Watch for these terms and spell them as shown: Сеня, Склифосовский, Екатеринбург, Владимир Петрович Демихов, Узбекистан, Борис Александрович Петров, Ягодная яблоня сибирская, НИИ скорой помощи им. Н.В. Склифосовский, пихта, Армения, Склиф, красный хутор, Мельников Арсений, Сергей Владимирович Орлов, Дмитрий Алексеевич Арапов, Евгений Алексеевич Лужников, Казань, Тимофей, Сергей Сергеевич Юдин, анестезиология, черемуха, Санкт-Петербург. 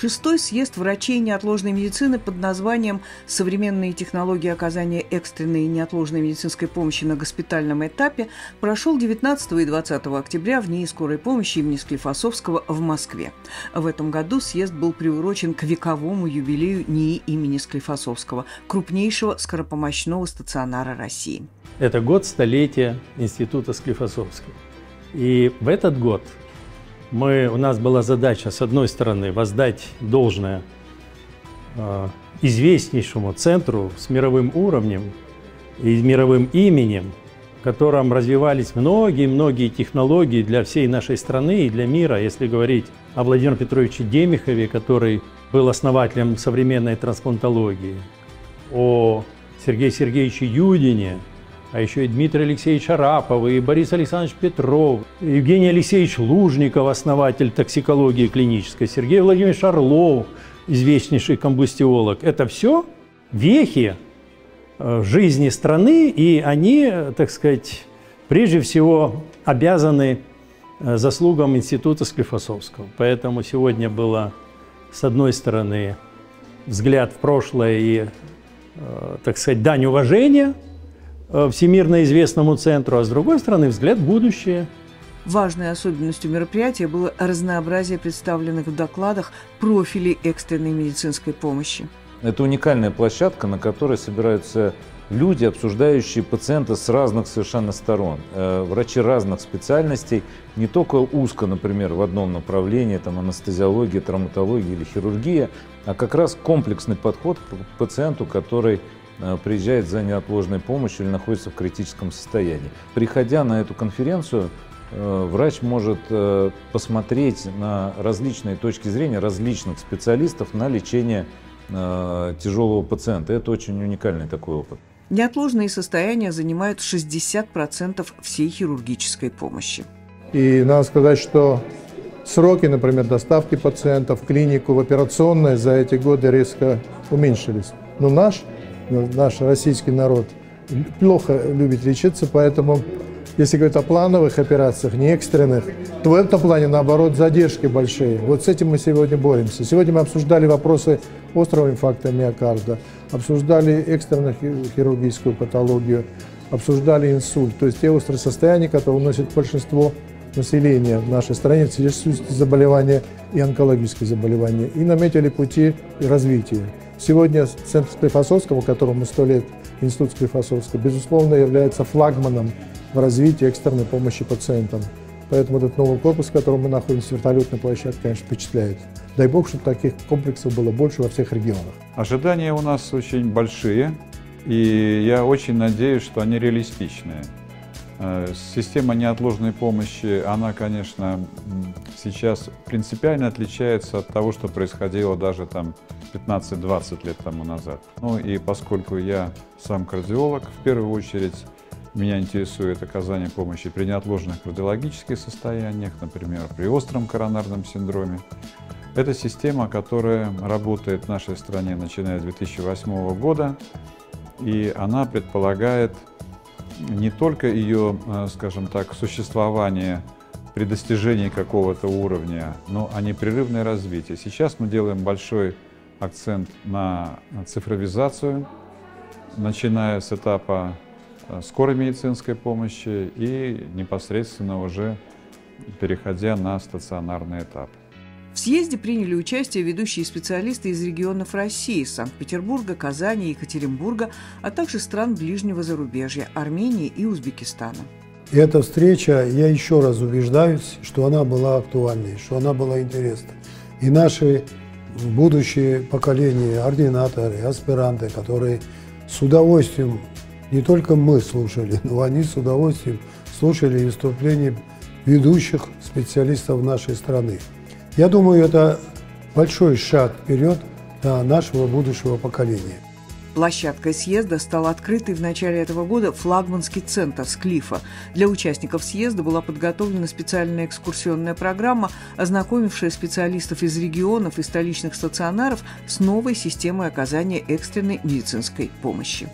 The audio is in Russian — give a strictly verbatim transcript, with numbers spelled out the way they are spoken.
Шестой съезд врачей неотложной медицины под названием «Современные технологии оказания экстренной и неотложной медицинской помощи на госпитальном этапе» прошел девятнадцатого и двадцатого октября в НИИ скорой помощи имени Склифосовского в Москве. В этом году съезд был приурочен к вековому юбилею НИИ имени Склифосовского, крупнейшего скоропомощного стационара России. Это год столетия Института Склифосовского. И в этот год... Мы, у нас была задача, с одной стороны, воздать должное э, известнейшему центру с мировым уровнем и мировым именем, в котором развивались многие-многие технологии для всей нашей страны и для мира. Если говорить о Владимире Петровиче Демихове, который был основателем современной трансплантологии, о Сергее Сергеевиче Юдине, а еще и Дмитрий Алексеевич Арапов, и Борис Александрович Петров, Евгений Алексеевич Лужников, основатель токсикологии клинической, Сергей Владимирович Орлов, известнейший комбустиолог. Это все вехи жизни страны, и они, так сказать, прежде всего обязаны заслугам Института Склифосовского. Поэтому сегодня было, с одной стороны, взгляд в прошлое и, так сказать, дань уважения всемирно известному центру, а с другой стороны, взгляд в будущее. Важной особенностью мероприятия было разнообразие представленных в докладах профилей экстренной медицинской помощи. Это уникальная площадка, на которой собираются люди, обсуждающие пациента с разных совершенно сторон. Врачи разных специальностей, не только узко, например, в одном направлении, там анестезиология, травматология или хирургия, а как раз комплексный подход к пациенту, который приезжает за неотложной помощью или находится в критическом состоянии. Приходя на эту конференцию, врач может посмотреть на различные точки зрения различных специалистов на лечение тяжелого пациента. Это очень уникальный такой опыт. Неотложные состояния занимают шестьдесят процентов всей хирургической помощи. И надо сказать, что сроки, например, доставки пациентов в клинику, в операционные за эти годы резко уменьшились. Но наш Наш российский народ плохо любит лечиться, поэтому, если говорить о плановых операциях, не экстренных, то в этом плане, наоборот, задержки большие. Вот с этим мы сегодня боремся. Сегодня мы обсуждали вопросы острого инфаркта миокарда, обсуждали экстренную хирургическую патологию, обсуждали инсульт, то есть те острые состояния, которые носит большинство населения в нашей стране, сердечно-сосудистые заболевания и онкологические заболевания, и наметили пути развития. Сегодня Центр Склифосовского, которому сто лет, Институт Склифосовского, безусловно, является флагманом в развитии экстренной помощи пациентам. Поэтому этот новый корпус, в котором мы находимся, вертолетная площадка, конечно, впечатляет. Дай бог, чтобы таких комплексов было больше во всех регионах. Ожидания у нас очень большие, и я очень надеюсь, что они реалистичные. Система неотложной помощи, она, конечно, сейчас принципиально отличается от того, что происходило даже там пятнадцать-двадцать лет тому назад. Ну и поскольку я сам кардиолог, в первую очередь меня интересует оказание помощи при неотложных кардиологических состояниях, например, при остром коронарном синдроме. Это система, которая работает в нашей стране начиная с две тысячи восьмого года, и она предполагает не только ее, скажем так, существование при достижении какого-то уровня, но и непрерывное развитие. Сейчас мы делаем большой акцент на цифровизацию, начиная с этапа скорой медицинской помощи и непосредственно уже переходя на стационарный этап. В съезде приняли участие ведущие специалисты из регионов России – Санкт-Петербурга, Казани, Екатеринбурга, а также стран ближнего зарубежья – Армении и Узбекистана. Эта встреча, я еще раз убеждаюсь, что она была актуальной, что она была интересна. И наши будущие поколения, ординаторы, аспиранты, которые с удовольствием, не только мы слушали, но они с удовольствием слушали выступления ведущих специалистов нашей страны. Я думаю, это большой шаг вперед для нашего будущего поколения. Площадкой съезда стал открытый в начале этого года флагманский центр Склифа. Для участников съезда была подготовлена специальная экскурсионная программа, ознакомившая специалистов из регионов и столичных стационаров с новой системой оказания экстренной медицинской помощи.